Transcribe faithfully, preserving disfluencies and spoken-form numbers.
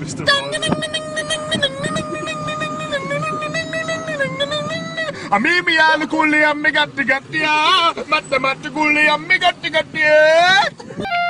Mister Amimian Kulia Megatigatiya, Matamata Kulia Megatigatiya.